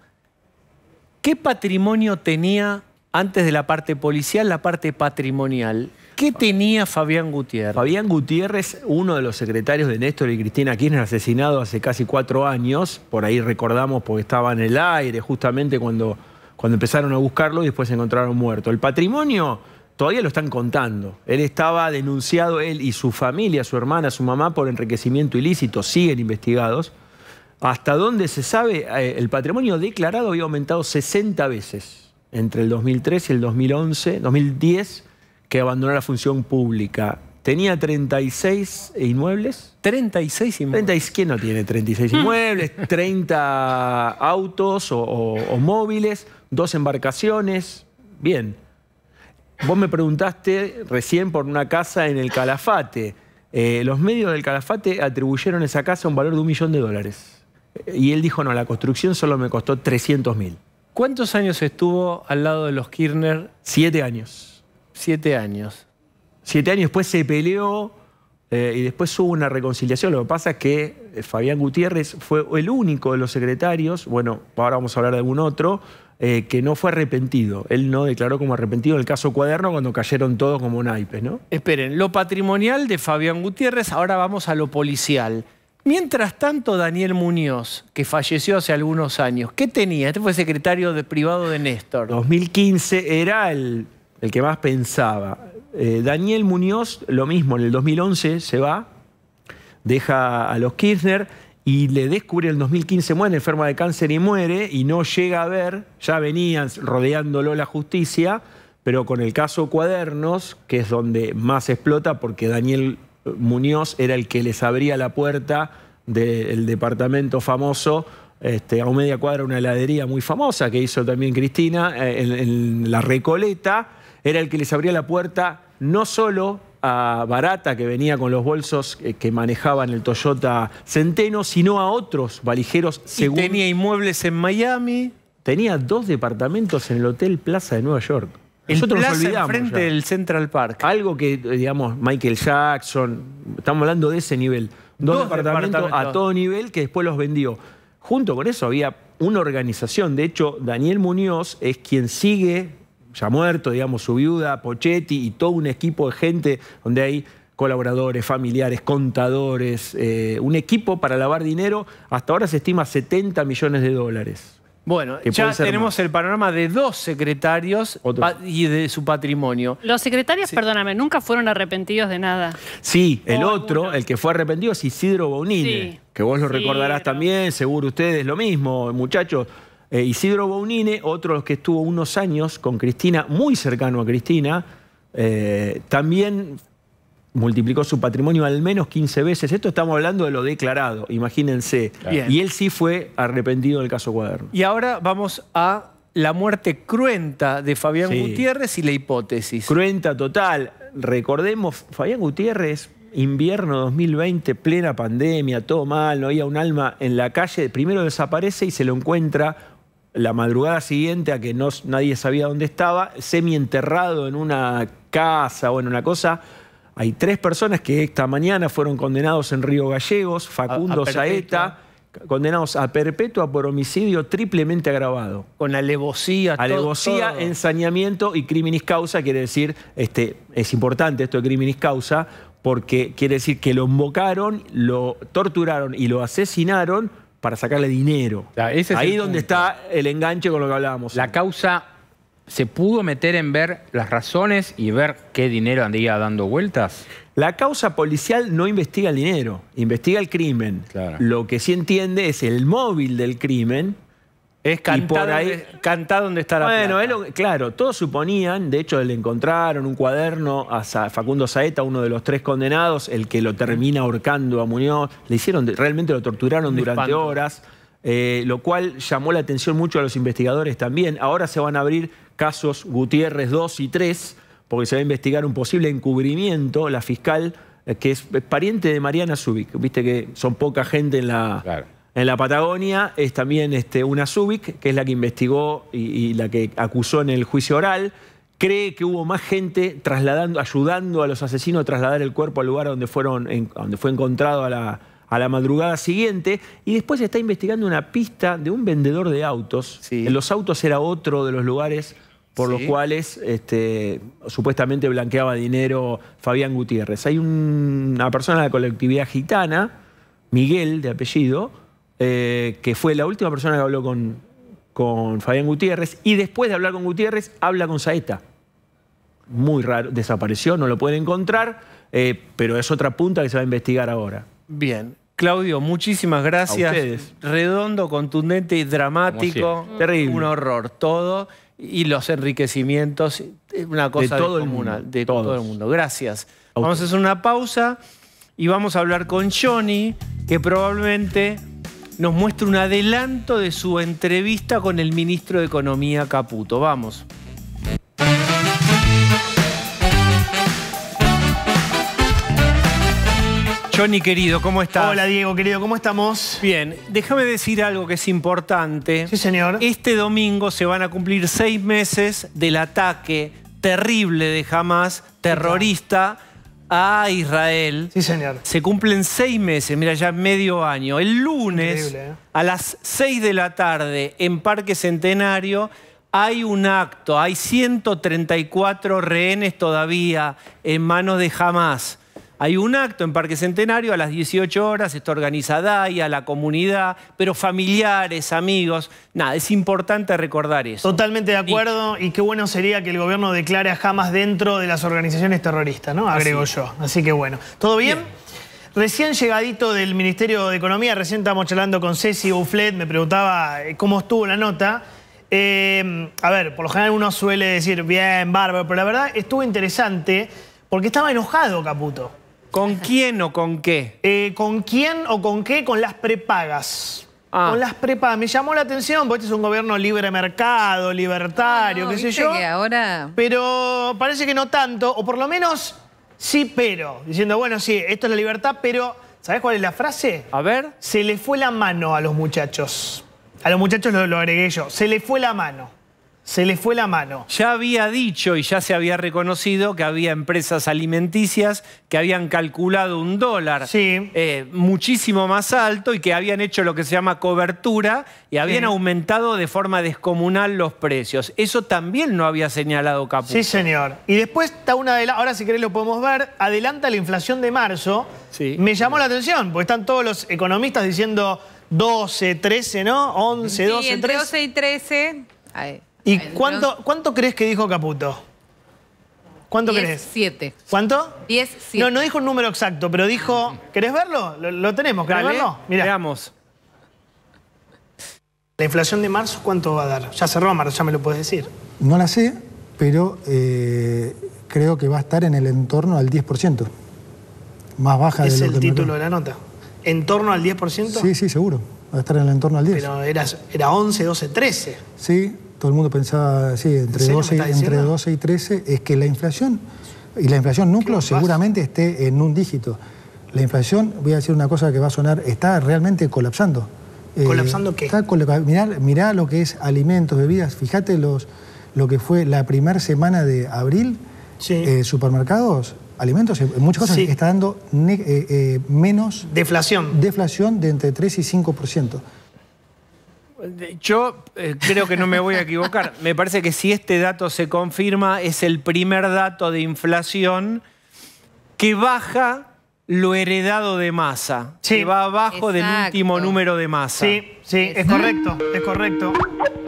¿Qué patrimonio tenía, antes de la parte policial, la parte patrimonial? ¿Qué tenía Fabián Gutiérrez? Fabián Gutiérrez, uno de los secretarios de Néstor y Cristina Kirchner, asesinado hace casi cuatro años. Por ahí recordamos porque estaba en el aire justamente cuando, cuando empezaron a buscarlo y después se encontraron muerto. El patrimonio todavía lo están contando. Él estaba denunciado, él y su familia, su hermana, su mamá, por enriquecimiento ilícito. Siguen investigados. Hasta donde se sabe, el patrimonio declarado había aumentado sesenta veces entre el dos mil tres y el dos mil once, dos mil diez, que abandonó la función pública. Tenía treinta y seis inmuebles. ¿treinta y seis inmuebles? treinta, ¿quién no tiene treinta y seis inmuebles? treinta autos o, o, o móviles, dos embarcaciones. Bien. Vos me preguntaste recién por una casa en el Calafate. Eh, los medios del Calafate atribuyeron esa casa a un valor de un millón de dólares. Y él dijo, no, la construcción solo me costó trescientos mil. ¿Cuántos años estuvo al lado de los Kirchner? Siete años. Siete años. Siete años, después se peleó eh, y después hubo una reconciliación. Lo que pasa es que Fabián Gutiérrez fue el único de los secretarios, bueno, ahora vamos a hablar de algún otro, eh, que no fue arrepentido. Él no declaró como arrepentido en el caso Cuaderno cuando cayeron todos como naipes, ¿no? Esperen, lo patrimonial de Fabián Gutiérrez, ahora vamos a lo policial. Mientras tanto, Daniel Muñoz, que falleció hace algunos años, ¿qué tenía? Este fue secretario de privado de Néstor. dos mil quince era el, el que más pensaba. Eh, Daniel Muñoz, lo mismo, en el dos mil once se va, deja a los Kirchner y le descubre en el dos mil quince, muere, enferma de cáncer y muere, y no llega a ver, ya venían rodeándolo la justicia, pero con el caso Cuadernos, que es donde más explota, porque Daniel Muñoz era el que les abría la puerta del departamento famoso, este, a un media cuadra, una heladería muy famosa que hizo también Cristina, en, en La Recoleta, era el que les abría la puerta no solo a Barata, que venía con los bolsos que manejaban el Toyota Centeno, sino a otros valijeros. Según... Y tenía inmuebles en Miami. Tenía dos departamentos en el Hotel Plaza de Nueva York. Nosotros nos olvidamos enfrente del Central Park. Algo que, digamos, Michael Jackson, estamos hablando de ese nivel. Dos, Dos departamentos, departamentos a todo nivel que después los vendió. Junto con eso había una organización. De hecho, Daniel Muñoz es quien sigue, ya muerto, digamos, su viuda, Pochetti, y todo un equipo de gente donde hay colaboradores, familiares, contadores, eh, un equipo para lavar dinero. Hasta ahora se estima setenta millones de dólares. Bueno, ya tenemos el panorama de dos secretarios y de su patrimonio. Los secretarios, sí. perdóname, nunca fueron arrepentidos de nada. Sí, el oh, otro, bueno. el que fue arrepentido es Isidro Bonine, sí. que vos lo Isidro. recordarás también, seguro ustedes lo mismo, muchachos. Eh, Isidro Bonine, otro que estuvo unos años con Cristina, muy cercano a Cristina, eh, también multiplicó su patrimonio al menos quince veces. Esto estamos hablando de lo declarado, imagínense. Bien. Y él sí fue arrepentido del caso Cuaderno. Y ahora vamos a la muerte cruenta de Fabián sí. Gutiérrez y la hipótesis. Cruenta total. Recordemos, Fabián Gutiérrez, invierno dos mil veinte, plena pandemia, todo mal, no había un alma en la calle. Primero desaparece y se lo encuentra la madrugada siguiente a que no, nadie sabía dónde estaba, semienterrado en una casa o en una cosa. Hay tres personas que esta mañana fueron condenados en Río Gallegos, Facundo Saeta, condenados a perpetua por homicidio triplemente agravado. Con alevosía, alevosía, todo. ensañamiento y criminis causa, quiere decir, este, es importante esto de criminis causa, porque quiere decir que lo embocaron, lo torturaron y lo asesinaron para sacarle dinero. O sea, ese es ahí donde punto. está el enganche con lo que hablábamos. La causa... ¿Se pudo meter en ver las razones y ver qué dinero andía dando vueltas? La causa policial no investiga el dinero, investiga el crimen. Claro. Lo que sí entiende es el móvil del crimen. Es cantar ahí... donde está la bueno, plata. Bueno, claro, todos suponían, de hecho le encontraron un cuaderno a Facundo Saeta, uno de los tres condenados, el que lo termina ahorcando a Muñoz. Le hicieron, realmente lo torturaron durante horas, eh, lo cual llamó la atención mucho a los investigadores también. Ahora se van a abrir casos Gutiérrez dos y tres, porque se va a investigar un posible encubrimiento. La fiscal, eh, que es pariente de Mariana Zubik, viste que son poca gente en la... Claro. En la Patagonia es también este, una Zubik, que es la que investigó y, y la que acusó en el juicio oral. Cree que hubo más gente trasladando, ayudando a los asesinos a trasladar el cuerpo al lugar donde, fueron, en, donde fue encontrado a la, a la madrugada siguiente. Y después está investigando una pista de un vendedor de autos. Sí. En los autos era otro de los lugares por sí. los cuales este, supuestamente blanqueaba dinero Fabián Gutiérrez. Hay un, una persona de la colectividad gitana, Miguel de apellido, Eh, que fue la última persona que habló con, con Fabián Gutiérrez, y después de hablar con Gutiérrez, habla con Saeta. Muy raro, desapareció, no lo pueden encontrar, eh, pero es otra punta que se va a investigar ahora. Bien. Claudio, muchísimas gracias. A ustedes. Redondo, contundente y dramático. Terrible. Un horror todo. Y los enriquecimientos, una cosa de todo el mundo. De todo el mundo. Gracias. Vamos a hacer una pausa y vamos a hablar con Johnny, que probablemente nos muestra un adelanto de su entrevista con el ministro de Economía, Caputo. Vamos. Johnny, querido, ¿cómo estás? Hola, Diego, querido, ¿cómo estamos? Bien, déjame decir algo que es importante. Sí, señor. Este domingo se van a cumplir seis meses del ataque terrible de Hamás, terrorista, a Israel. Sí, señor. Se cumplen seis meses, mira, ya medio año. El lunes, ¿eh? a las seis de la tarde, en Parque Centenario, hay un acto. Hay ciento treinta y cuatro rehenes todavía en manos de Hamás. Hay un acto en Parque Centenario a las dieciocho horas. Esto organiza DAIA, la comunidad, pero familiares, amigos. Nada, es importante recordar eso. Totalmente de acuerdo. Y, y qué bueno sería que el gobierno declare a Hamás dentro de las organizaciones terroristas, ¿no? Agrego así. yo. Así que bueno. ¿Todo bien? Bien. Recién llegadito del Ministerio de Economía, recién estábamos charlando con Ceci Bufflet, me preguntaba cómo estuvo la nota. Eh, a ver, por lo general uno suele decir, bien, bárbaro, pero la verdad estuvo interesante porque estaba enojado Caputo. ¿Con quién o con qué? Eh, ¿Con quién o con qué? Con las prepagas. Ah. Con las prepagas. Me llamó la atención, porque este es un gobierno libre mercado, libertario, no, no, qué sé yo. Que ahora... Pero parece que no tanto, o por lo menos sí, pero. Diciendo, bueno, sí, esto es la libertad, pero... ¿Sabés cuál es la frase? A ver. Se le fue la mano a los muchachos. A los muchachos lo, lo agregué yo. Se le fue la mano. Se le fue la mano. Ya había dicho y ya se había reconocido que había empresas alimenticias que habían calculado un dólar sí. eh, muchísimo más alto y que habían hecho lo que se llama cobertura y habían sí. aumentado de forma descomunal los precios. Eso también no había señalado Caputo. Sí, señor. Y después está una de las... Ahora, si querés, lo podemos ver. Adelanta la inflación de marzo. Sí. Me llamó sí. la atención, porque están todos los economistas diciendo doce, trece, ¿no? once, doce, sí, entre doce y trece... Ay. ¿Y cuánto, cuánto crees que dijo Caputo? ¿Cuánto crees? diez siete. ¿Cuánto? diez siete. No, no dijo un número exacto, pero dijo... ¿Querés verlo? Lo, lo tenemos, ¿querés Dale, verlo? Mirá. Veamos. ¿La inflación de marzo cuánto va a dar? Ya cerró marzo, ya me lo puedes decir. No la sé, pero eh, creo que va a estar en el entorno al diez por ciento. Más baja de lo que... Es el título de la nota. ¿En torno al diez por ciento? Sí, sí, seguro. Va a estar en el entorno al diez por ciento. Pero era, era once, doce, trece. Sí. Todo el mundo pensaba, sí, entre, doce, entre doce y trece, es que la inflación, y la inflación núcleo seguramente esté en un dígito. La inflación, voy a decir una cosa que va a sonar, está realmente colapsando. ¿Colapsando eh, qué? Está, mirá, mirá lo que es alimentos, bebidas, fíjate los, lo que fue la primera semana de abril, sí. eh, supermercados, alimentos, muchas cosas, sí. está dando ne, eh, eh, menos... Deflación. Deflación de entre tres y cinco por ciento. Yo eh, creo que no me voy a equivocar. Me parece que si este dato se confirma, es el primer dato de inflación que baja lo heredado de Massa. Sí. Que va abajo Exacto. del último número de Massa. Sí, sí, es correcto, es correcto.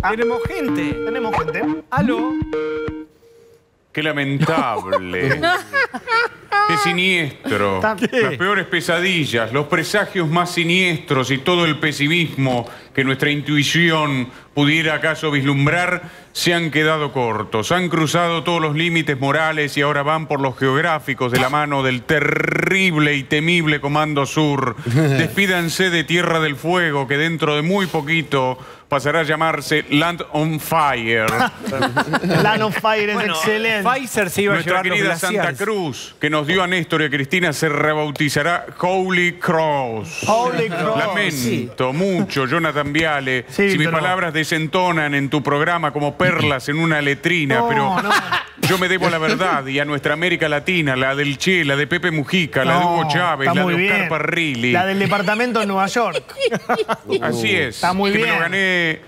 Ah. Tenemos gente. Tenemos gente. Aló. Qué lamentable. ¡Qué siniestro! ¿Qué? Las peores pesadillas, los presagios más siniestros y todo el pesimismo que nuestra intuición pudiera acaso vislumbrar se han quedado cortos. Han cruzado todos los límites morales y ahora van por los geográficos de la mano del terrible y temible Comando Sur. Despídanse de Tierra del Fuego, que dentro de muy poquito pasará a llamarse Land on Fire. Land on Fire es bueno, excelente. Pfizer se iba a Nuestra llevar querida Santa Cruz, que nos dio a Néstor y a Cristina, se rebautizará Holy Cross. Holy Cross. Lamento sí. mucho, Jonathan Viale, sí, si mis no. palabras desentonan en tu programa como perlas en una letrina, no, pero no. yo me debo a la verdad y a nuestra América Latina, la del Che, la de Pepe Mujica, no, la de Hugo Chávez, la de Oscar bien. Parrilli. La del departamento de Nueva York. Así es. Está muy que bien. Me lo gané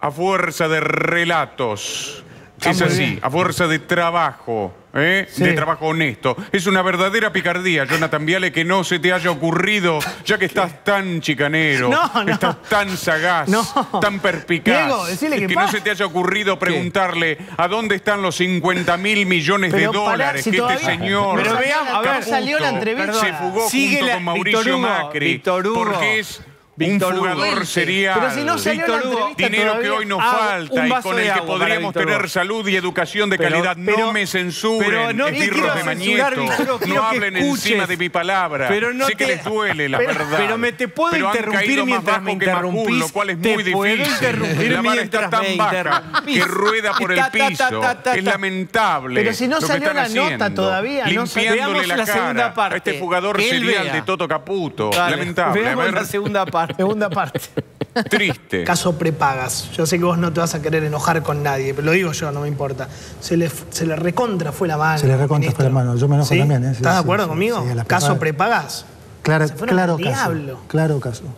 a fuerza de relatos. Está es así, bien. a fuerza de trabajo, ¿eh? sí. de trabajo honesto. Es una verdadera picardía, Jonathan Viale, que no se te haya ocurrido, ya que estás tan chicanero, no, no. estás tan sagaz, no. tan perspicaz, Diego, decile que, que no se te haya ocurrido preguntarle ¿Qué? a dónde están los cincuenta mil millones pero de dólares si que todavía... este señor pero veamos, a ver, salió la entrevista. se fugó Sigue junto la... con Mauricio Víctor Hugo, Macri, Víctor Hugo. porque es... Víctor un jugador serial, Pero si no Víctor Hugo, dinero todavía. que hoy nos ah, falta y con el que podremos tener salud y educación de pero, calidad. Pero, no me censuren, pero no estirros de Mañeto, Víctor, no hablen encima de mi palabra. Pero no sé te, que les duele la pero, verdad. Pero me te puedo pero interrumpir mientras me interrumpís, Macul, lo cual es muy difícil. La vara está tan baja que rueda por el piso. Es lamentable. Pero si no salió la nota todavía, no limpiándole la cara a este jugador serial de Toto Caputo. Lamentable. Veamos la segunda parte. Segunda parte. Triste. Caso prepagas. Yo sé que vos no te vas a querer enojar con nadie, pero lo digo yo, no me importa. Se le, se le recontra fue la mano. Se le recontra fue la mano. Yo me enojo ¿Sí? también. ¿eh? Sí, ¿Estás sí, de acuerdo sí, conmigo? Sí, caso prepagas. Claro, claro caso. Diablo. Claro caso.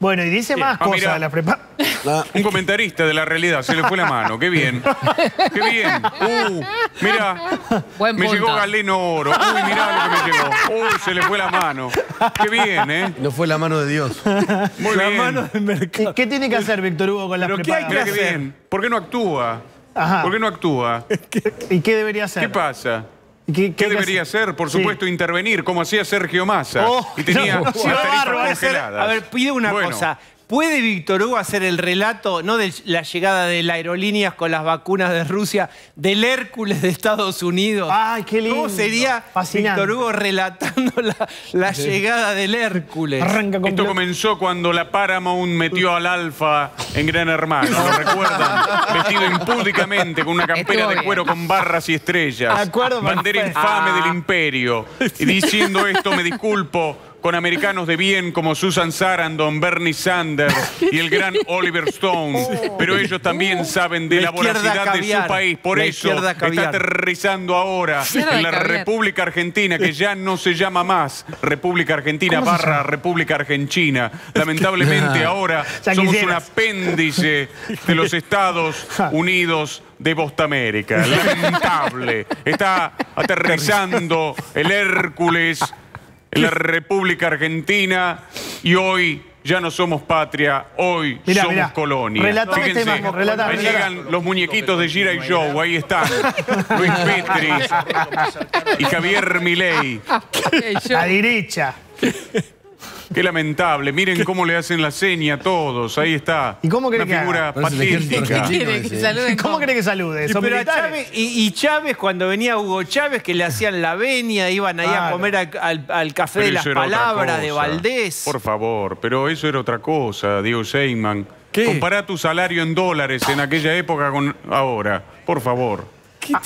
Bueno, y dice más ah, cosas mira, de la prepa... La... Un comentarista de la realidad, se le fue la mano, qué bien. Qué bien. Uh, mira, Buen me punto. llegó Galeno Oro. Uy, mirá lo que me llegó. Uy, se le fue la mano. Qué bien, ¿eh? No fue la mano de Dios. Muy la bien. mano del mercado. ¿Qué tiene que hacer Víctor Hugo con la prepa? Mira qué bien. ¿Por qué no actúa? Ajá. ¿Por qué no actúa? ¿Y qué debería hacer? ¿Qué pasa? ¿Qué, qué, ¿Qué debería hacer? Por supuesto, sí. intervenir, como hacía Sergio Massa. Oh, y tenía no, no, a, a ver, pide una bueno. cosa. ¿Puede Víctor Hugo hacer el relato, no de la llegada de las aerolíneas con las vacunas de Rusia, del Hércules de Estados Unidos? ¡Ay, qué lindo! ¿Cómo sería Fascinante. Víctor Hugo relatando la, la sí. llegada del Hércules? Arranca con Esto pl... comenzó cuando la Paramount metió al Alfa en Gran Hermano, ¿lo recuerdan? Vestido impúdicamente con una campera de cuero con barras y estrellas. Acuerdo, bandera infame ah. del imperio. Y diciendo esto, me disculpo, con americanos de bien como Susan Sarandon, Bernie Sanders y el gran Oliver Stone. Pero ellos también saben de la, la voracidad caviar. de su país. Por la eso está aterrizando ahora en la caviar. República Argentina, que ya no se llama más República Argentina barra República Argentina. Lamentablemente ahora somos un apéndice de los Estados Unidos de Bostamérica. Lamentable. Está aterrizando el Hércules en la República Argentina y hoy ya no somos patria, hoy mirá, somos mirá. colonia. Relatá Fíjense, este marco, relatá, ahí relatá. llegan los muñequitos de Gira y Joe, ahí están. Luis Petri y Javier Milei. A derecha. Qué lamentable, miren cómo le hacen la seña a todos, ahí está. ¿Y cómo cree Una que figura patética. ¿Qué que ¿Cómo cree que salude? Y, pero Chávez, y, y Chávez, cuando venía Hugo Chávez, que le hacían la venia, iban ahí ah, a comer al, al, al café de las palabras de Valdés. Por favor, pero eso era otra cosa, Diego Sheinman. ¿Qué? Compará tu salario en dólares en aquella época con ahora, por favor. ¿Qué? Ah.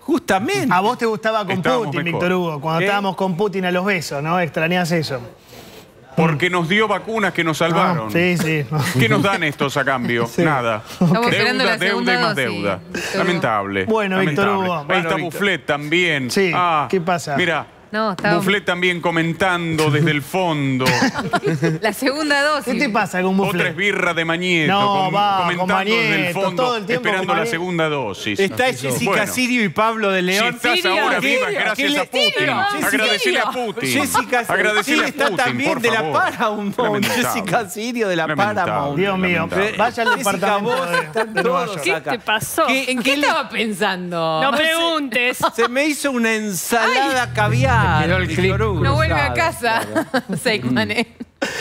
Justamente. A vos te gustaba con estábamos Putin, mejor. Víctor Hugo, cuando ¿Qué? estábamos con Putin a los besos, ¿no? Extrañás eso. Porque nos dio vacunas que nos salvaron. Ah, sí, sí. No. ¿Qué nos dan estos a cambio? Sí. Nada. Estamos deuda, deuda y más deuda. Lamentable. Bueno, Lamentable. Víctor Hugo. Ahí bueno, está Víctor. Buffet también. Sí, ah, ¿qué pasa? Mira, No, estaba... Buffet también comentando desde el fondo. La segunda dosis. ¿Qué te pasa con Buffet? Otra esbirra de Mañeto. No, com va, comentando con Mañeto, desde el fondo, todo el tiempo esperando la segunda dosis. Está Jessica bueno. Sirio y Pablo de León. Si estás ahora viva, gracias a Putin. Agradecele a Putin. Jessica Sirio está también de la Paramount. Jessica Sirio de la Paramount. Dios mío. Vaya al departamento de Nueva York. ¿Qué te pasó? ¿En qué estaba pensando? No preguntes. Se me hizo una ensalada caviar. No vuelve a casa, Seikman.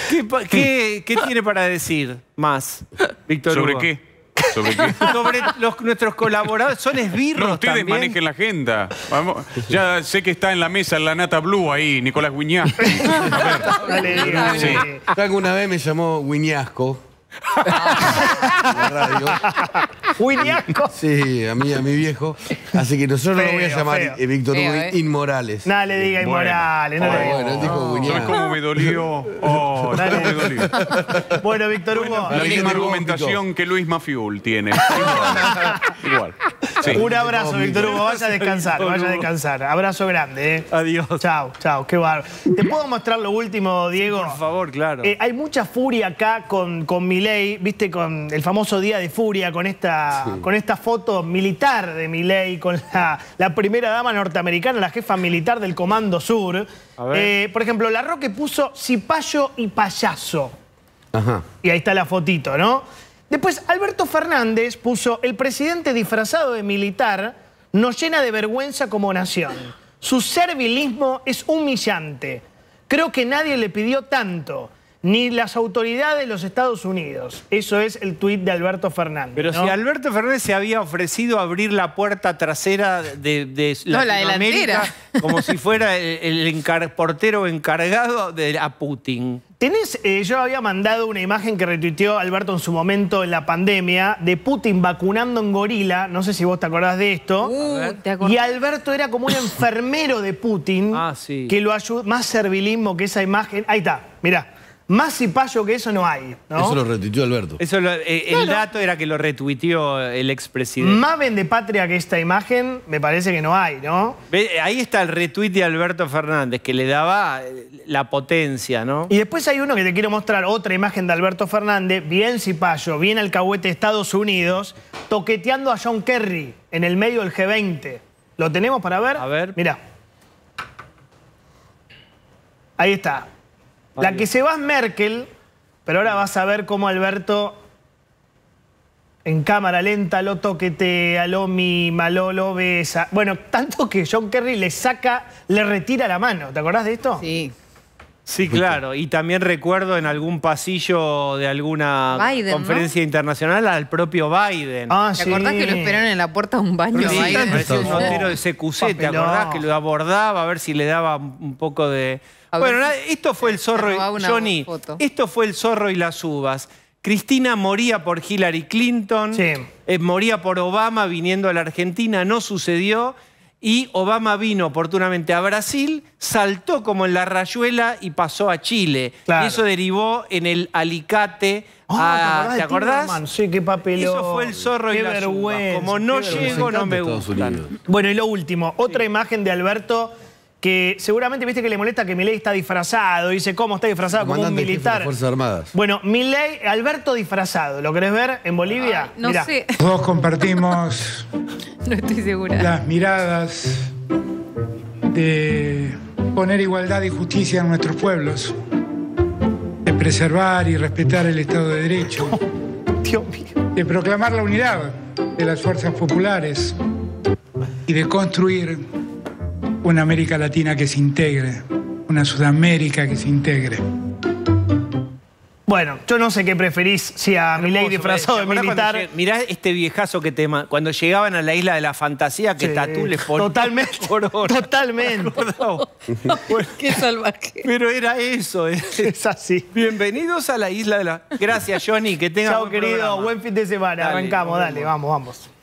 ¿Qué, qué, ¿Qué tiene para decir más, Víctor Hugo? ¿Sobre qué? ¿Sobre qué? Sobre los, nuestros colaboradores, son esbirros no, ustedes también. Manejen la agenda. Vamos, ya sé que está en la mesa la nata blue ahí, Nicolás Guiñasco. Sí. Alguna vez me llamó Guiñasco. Guiñasco. Sí, a mí, a mi viejo. Así que nosotros feo, lo voy a llamar eh, Víctor Hugo eh. Inmorales. No le diga Inmorales. Bueno, no le diga. Oh, bueno, dijo cómo me dolió. Oh, no me dolió. Bueno, Víctor Hugo. Bueno, la misma argumentación que Luis Mafiul tiene. Igual. Sí. Un abrazo, Víctor Hugo. Vaya a descansar, vaya a descansar. Abrazo grande, ¿eh? Adiós. Chao, chao. Qué bárbaro. ¿Te puedo mostrar lo último, Diego? Por favor, claro. Eh, hay mucha furia acá con, con Milei, viste, con el famoso Día de Furia, con esta, sí. con esta foto militar de Milei, con la, la primera dama norteamericana, la jefa militar del Comando Sur. A ver. Eh, por ejemplo, La Roque puso cipayo y payaso. Ajá. Y ahí está la fotito, ¿no? Después, Alberto Fernández puso: el presidente disfrazado de militar nos llena de vergüenza como nación. Su servilismo es humillante. Creo que nadie le pidió tanto, ni las autoridades de los Estados Unidos. Eso es el tuit de Alberto Fernández. Pero ¿no? Si Alberto Fernández se había ofrecido abrir la puerta trasera de, de no, Latinoamérica, la como si fuera el, el encar portero encargado de a Putin. Tenés, eh, yo había mandado una imagen que retuiteó Alberto en su momento en la pandemia de Putin vacunando en gorila, no sé si vos te acordás de esto, uh, ¿te acordás? Y Alberto era como un enfermero de Putin, ah, sí. que lo ayudó, más servilismo que esa imagen, ahí está, mirá. Más cipayo que eso no hay, ¿no? Eso lo retuiteó Alberto. Eso lo, eh, claro. El dato era que lo retuiteó el expresidente. Más patria que esta imagen me parece que no hay, ¿no? Ahí está el retuit de Alberto Fernández, que le daba la potencia, ¿no? Y después hay uno que te quiero mostrar, otra imagen de Alberto Fernández, bien cipayo, bien alcahuete de Estados Unidos, toqueteando a John Kerry en el medio del G veinte. ¿Lo tenemos para ver? A ver. Mirá. Ahí está. La que se va es Merkel, pero ahora vas a ver cómo Alberto en cámara lenta lo toquetea, lo mima, lo, lo besa. Bueno, tanto que John Kerry le saca, le retira la mano. ¿Te acordás de esto? Sí. Sí, claro. Y también recuerdo en algún pasillo de alguna Biden, conferencia ¿no? internacional al propio Biden. Ah, ¿Te sí. acordás que lo esperaron en la puerta de un baño? Sí, Biden? Parecía un notero de C Q C. ¿Te acordás que lo abordaba a ver si le daba un poco de... Bueno, esto fue el zorro, y, Johnny, foto. esto fue el zorro y las uvas. Cristina moría por Hillary Clinton, sí. eh, moría por Obama viniendo a la Argentina, no sucedió. Y Obama vino oportunamente a Brasil, saltó como en la rayuela y pasó a Chile. Claro. Y eso derivó en el alicate. Oh, a, ¿Te acordás? ¿Te acordás? Sí, qué papelón. Eso fue el zorro qué y la uvas. Como no llego, no me gusta. Bueno, y lo último, otra sí. imagen de Alberto... que seguramente viste que le molesta que Milei está disfrazado. Dice, ¿cómo está disfrazado? Como un militar. Fuerzas Armadas. Bueno, Milei, Alberto disfrazado. ¿Lo querés ver en Bolivia? Ay, no Mirá. sé. Todos compartimos... no estoy segura. Las miradas de poner igualdad y justicia en nuestros pueblos. De preservar y respetar el Estado de Derecho. Oh, Dios mío. De proclamar la unidad de las fuerzas populares. Y de construir... una América Latina que se integre, una Sudamérica que se integre. Bueno, yo no sé qué preferís, si a Milei disfrazado de militar... Lleg... Mirá este viejazo que tema, cuando llegaban a la Isla de la Fantasía, que sí. Tatú les ponía... Totalmente, totalmente. Qué salvaje. Pero era eso. Es, es así. Bienvenidos a la Isla de la... Gracias, Johnny, que tengas un buen programa. Chao, querido, buen fin de semana. Dale, Arrancamos, vamos. dale, vamos, vamos.